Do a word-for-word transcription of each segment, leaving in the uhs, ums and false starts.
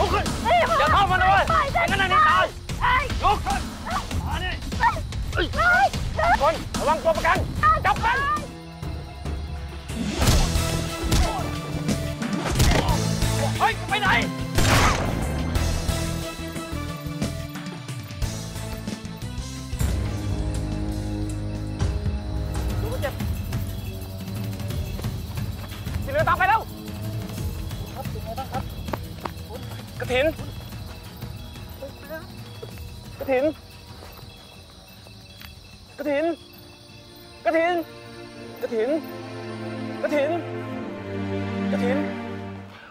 ลุกขึ้นอย่าเข้ามาเลยอย่างนั้นนี่ตายลุกขึ้นมาเนี่ยคนระวังตัวประกันจับมันเฮ้ยไปไหนดูมันเจ็บที่เหลือตามไปแล้วครับเป็นไงบ้างครับกฐินกฐินกฐินกฐินกฐินกฐินกฐิน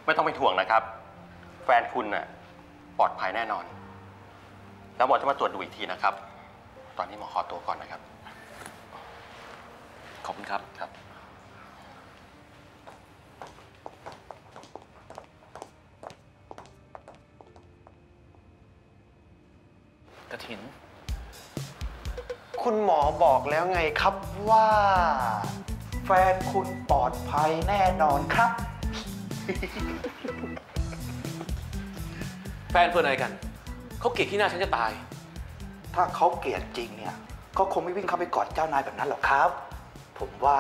ไม่ต้องไปถ่วงนะครับแฟนคุณน่ะปลอดภัยแน่นอนแล้วหมอจะมาตรวจดูอีกทีนะครับตอนนี้หมอขอตัวก่อนนะครับขอบคุณครับครับกฐินคุณหมอบอกแล้วไงครับว่าแฟนคุณปลอดภัยแน่นอนครับแฟนเพื่อนอะไรกันเขาเกลียดที่หน้าฉันจะตายถ้าเขาเกลียดจริงเนี่ยเขาคงไม่วิ่งเข้าไปกอดเจ้านายแบบนั้นหรอกครับผมว่า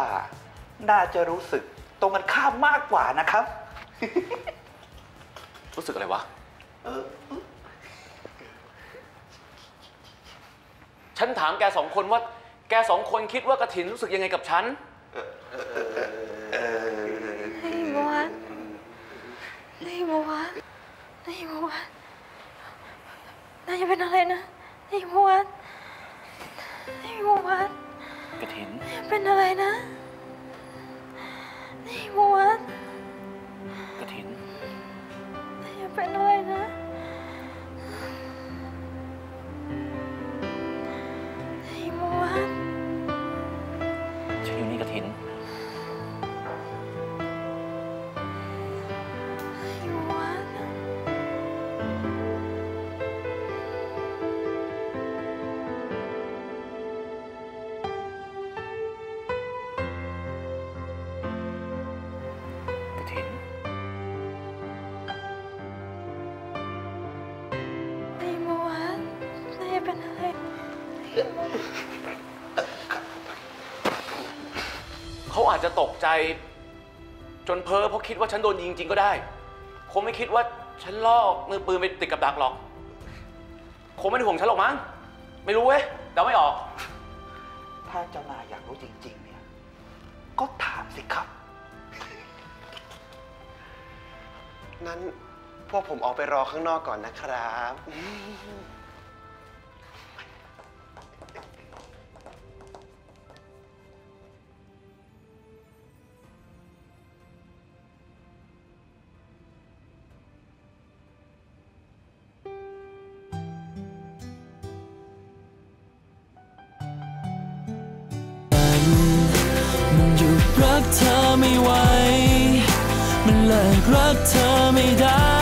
น่าจะรู้สึกตรงกันข้ามมากกว่านะครับรู้สึกอะไรวะเออฉันถามแกสองคนว่าแกสองคนคิดว่ากฐินรู้สึกยังไงกับฉันนี่โมวะนี่โมวะนายจะเป็นอะไรนะนี่โมวะนี่โมวะกฐินเป็นอะไรนะนี่โมวะกฐินนายจะเป็นอะไรนะนี่โมวะฉันอยู่นี่กฐินเขาอาจจะตกใจจนเพ้อเพราะคิดว่าฉันโดนยิงจริงก็ได้คงไม่คิดว่าฉันลอกมือปืนไปติดกับดักหรอกคงไม่ได้ห่วงฉันหรอกมั้งไม่รู้เว้ยเดาไม่ออกถ้าเจ้านายอยากรู้จริงๆเนี่ยก็ถามสิครับนั้นพวกผมออกไปรอข้างนอกก่อนนะครับรักเธอไม่ไหวมันเลิกรักเธอไม่ได้